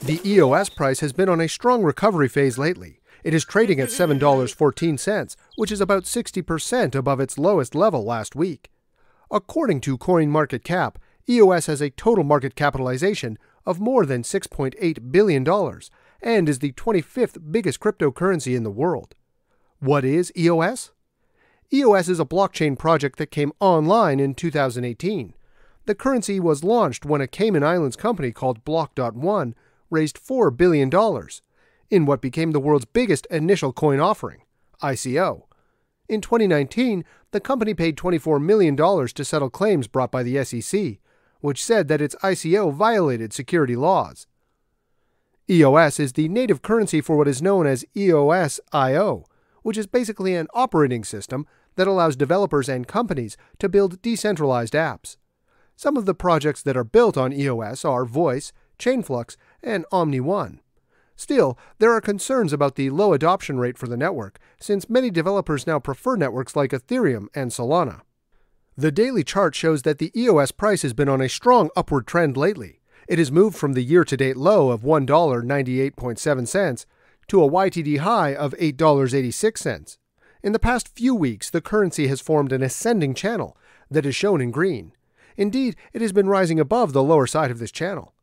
The EOS price has been on a strong recovery phase lately. It is trading at $7.14, which is about 60% above its lowest level last week. According to CoinMarketCap, EOS has a total market capitalization of more than $6.8 billion and is the 25th biggest cryptocurrency in the world. What is EOS? EOS is a blockchain project that came online in 2018. The currency was launched when a Cayman Islands company called Block.One raised $4 billion in what became the world's biggest initial coin offering, ICO. In 2019, the company paid $24 million to settle claims brought by the SEC, which said that its ICO violated security laws. EOS is the native currency for what is known as EOSIO, which is basically an operating system that allows developers and companies to build decentralized apps. Some of the projects that are built on EOS are Voice, Chainflux, and OmniOne. Still, there are concerns about the low adoption rate for the network, since many developers now prefer networks like Ethereum and Solana. The daily chart shows that the EOS price has been on a strong upward trend lately. It has moved from the year-to-date low of $1.9870 to a YTD high of $8.86. In the past few weeks, the currency has formed an ascending channel that is shown in green. Indeed, it has been rising above the lower side of this channel.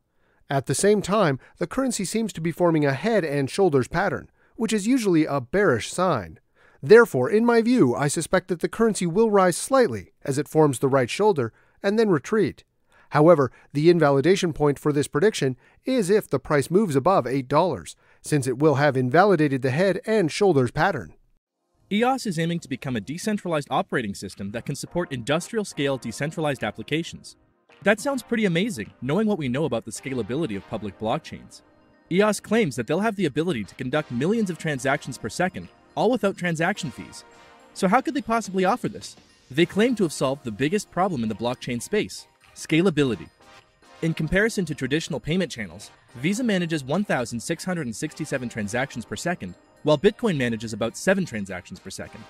At the same time, the currency seems to be forming a head and shoulders pattern, which is usually a bearish sign. Therefore, in my view, I suspect that the currency will rise slightly as it forms the right shoulder and then retreat. However, the invalidation point for this prediction is if the price moves above $8, since it will have invalidated the head and shoulders pattern. EOS is aiming to become a decentralized operating system that can support industrial-scale decentralized applications. That sounds pretty amazing, knowing what we know about the scalability of public blockchains. EOS claims that they'll have the ability to conduct millions of transactions per second, all without transaction fees. So how could they possibly offer this? They claim to have solved the biggest problem in the blockchain space: scalability. In comparison to traditional payment channels, Visa manages 1,667 transactions per second, while Bitcoin manages about 7 transactions per second.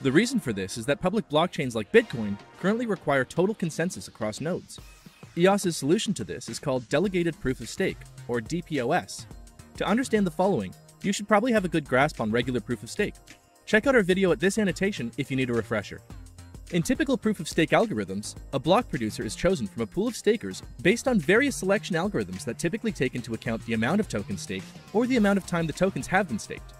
The reason for this is that public blockchains like Bitcoin currently require total consensus across nodes. EOS's solution to this is called Delegated Proof of Stake, or DPoS. To understand the following, you should probably have a good grasp on regular proof of stake. Check out our video at this annotation if you need a refresher. In typical proof of stake algorithms, a block producer is chosen from a pool of stakers based on various selection algorithms that typically take into account the amount of tokens staked or the amount of time the tokens have been staked.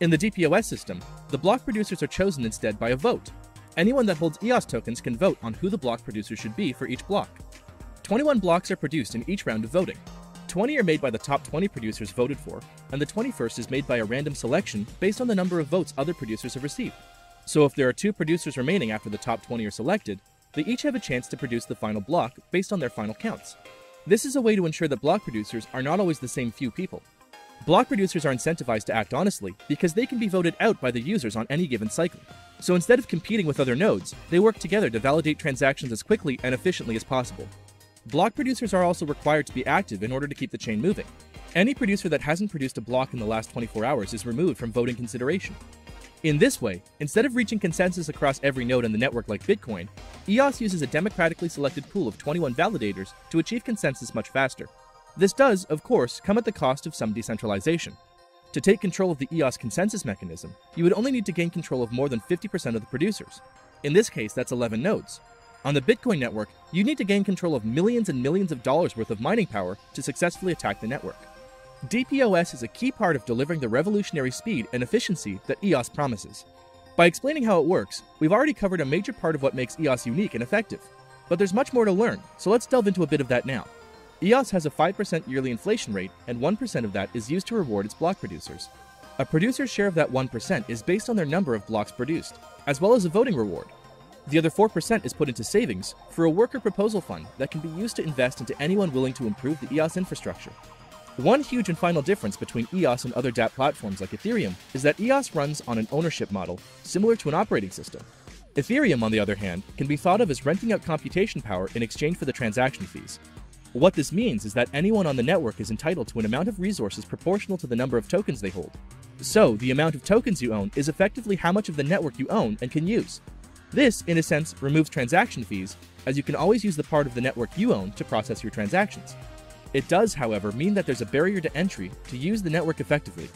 In the DPoS system, the block producers are chosen instead by a vote. Anyone that holds EOS tokens can vote on who the block producer should be for each block. 21 blocks are produced in each round of voting. 20 are made by the top 20 producers voted for, and the 21st is made by a random selection based on the number of votes other producers have received. So if there are 2 producers remaining after the top 20 are selected, they each have a chance to produce the final block based on their final counts. This is a way to ensure that block producers are not always the same few people. Block producers are incentivized to act honestly because they can be voted out by the users on any given cycle. So instead of competing with other nodes, they work together to validate transactions as quickly and efficiently as possible. Block producers are also required to be active in order to keep the chain moving. Any producer that hasn't produced a block in the last 24 hours is removed from voting consideration. In this way, instead of reaching consensus across every node in the network like Bitcoin, EOS uses a democratically selected pool of 21 validators to achieve consensus much faster. This does, of course, come at the cost of some decentralization. To take control of the EOS consensus mechanism, you would only need to gain control of more than 50% of the producers. In this case, that's 11 nodes. On the Bitcoin network, you need to gain control of millions and millions of dollars worth of mining power to successfully attack the network. DPoS is a key part of delivering the revolutionary speed and efficiency that EOS promises. By explaining how it works, we've already covered a major part of what makes EOS unique and effective. But there's much more to learn, so let's delve into a bit of that now. EOS has a 5% yearly inflation rate, and 1% of that is used to reward its block producers. A producer's share of that 1% is based on their number of blocks produced, as well as a voting reward. The other 4% is put into savings for a worker proposal fund that can be used to invest into anyone willing to improve the EOS infrastructure. One huge and final difference between EOS and other dApp platforms like Ethereum is that EOS runs on an ownership model similar to an operating system. Ethereum, on the other hand, can be thought of as renting out computation power in exchange for the transaction fees. What this means is that anyone on the network is entitled to an amount of resources proportional to the number of tokens they hold. So, the amount of tokens you own is effectively how much of the network you own and can use. This, in a sense, removes transaction fees, as you can always use the part of the network you own to process your transactions. It does, however, mean that there's a barrier to entry to use the network effectively.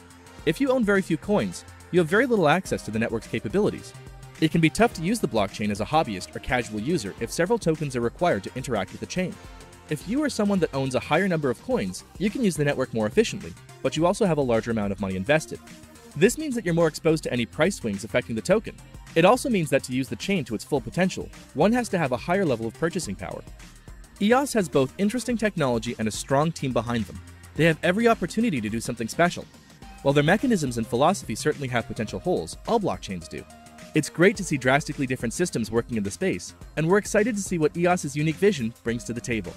If you own very few coins, you have very little access to the network's capabilities. It can be tough to use the blockchain as a hobbyist or casual user if several tokens are required to interact with the chain. If you are someone that owns a higher number of coins, you can use the network more efficiently, but you also have a larger amount of money invested. This means that you're more exposed to any price swings affecting the token. It also means that to use the chain to its full potential, one has to have a higher level of purchasing power. EOS has both interesting technology and a strong team behind them. They have every opportunity to do something special. While their mechanisms and philosophy certainly have potential holes, all blockchains do. It's great to see drastically different systems working in the space, and we're excited to see what EOS's unique vision brings to the table.